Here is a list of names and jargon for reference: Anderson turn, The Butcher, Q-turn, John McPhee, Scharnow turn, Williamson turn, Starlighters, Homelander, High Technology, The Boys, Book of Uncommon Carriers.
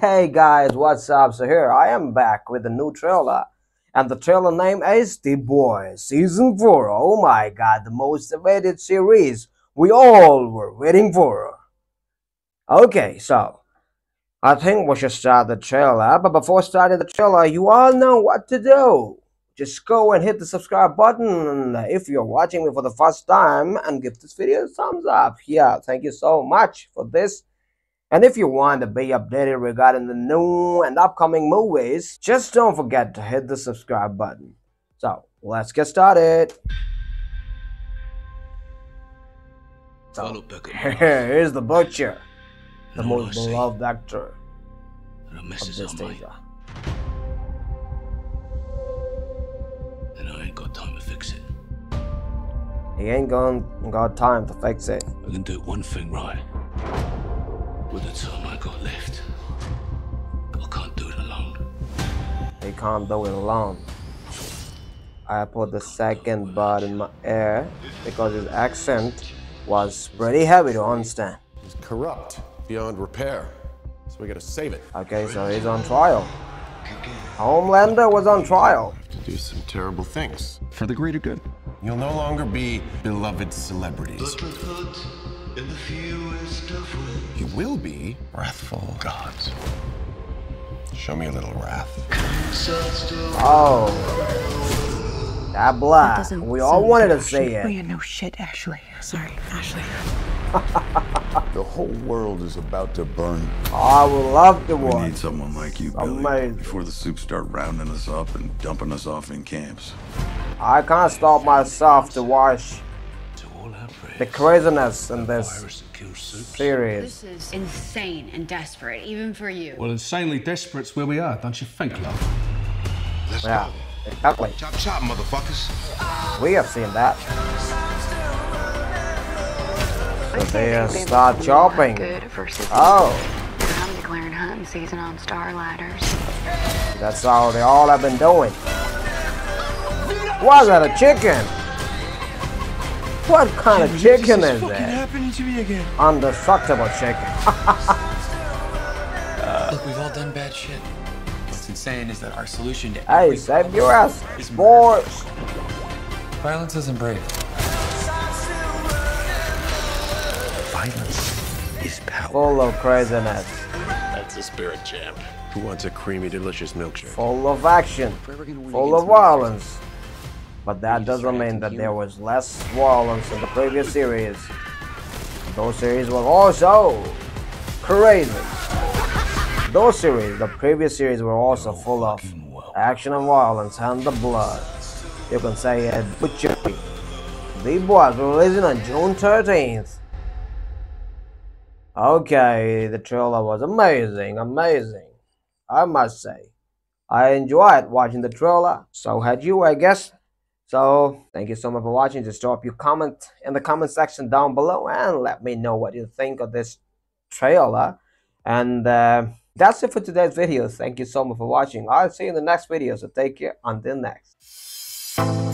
Hey guys, what's up? So here I am back with a new trailer, and the trailer name is The Boys Season 4. Oh my god, the most awaited series we all were waiting for. Okay, so I think we should start the trailer, but before starting the trailer, you all know what to do. Just go and hit the subscribe button if you're watching me for the first time, and give this video a thumbs up. Yeah, thank you so much for this. And if you want to be updated regarding the new and upcoming movies, just don't forget to hit the subscribe button. So, let's get started. So, here's the Butcher, the most beloved actor of this era. And I ain't got time to fix it. He ain't got time to fix it. I can do one thing right. With the time I got left, I can't do it alone. They can't do it alone. I put the second bird in my ear because his accent was pretty heavy to understand. He's corrupt beyond repair, so we gotta save it. Okay, so he's on trial. Homelander was on trial. To do some terrible things for the greater good. You'll no longer be beloved celebrities. In the fewest of ways. You will be wrathful gods. Show me a little wrath. Oh, that black. We all wanted to see it. Oh, yeah, no shit, Ashley. Sorry, Ashley. The whole world is about to burn. Oh, I would love to watch. We need someone like you, Billy, before the soups start rounding us up and dumping us off in camps. I can't stop myself to watch the craziness in this series. This is insane and desperate, even for you. Well, insanely desperate's where we are, don't you think, love? Let's go. Exactly. Chop, chop, motherfuckers. We have seen that. So they start chopping. Oh. I'm declaring hunting season on Starlighters. That's how they all have been doing. Was that a chicken? What kind of chicken is that? Undestructible chicken. Look, we've all done bad shit. What's insane is that our solution to hey, save your ass, sports. Violence isn't brave. Violence is power. Full of craziness. That's a spirit champ. Who wants a creamy, delicious milkshake? Full of action. Full of violence. But that doesn't mean that there was less violence in the previous series. Those series were also crazy. The previous series were also full of action and violence and the blood. You can say it butchery. The Boys releasing on June 13th. Okay, the trailer was amazing, I must say. I enjoyed watching the trailer. So had you, I guess. So, thank you so much for watching. Just drop your comment in the comment section down below and let me know what you think of this trailer. And that's it for today's video. Thank you so much for watching. I'll see you in the next video, so take care. Until next.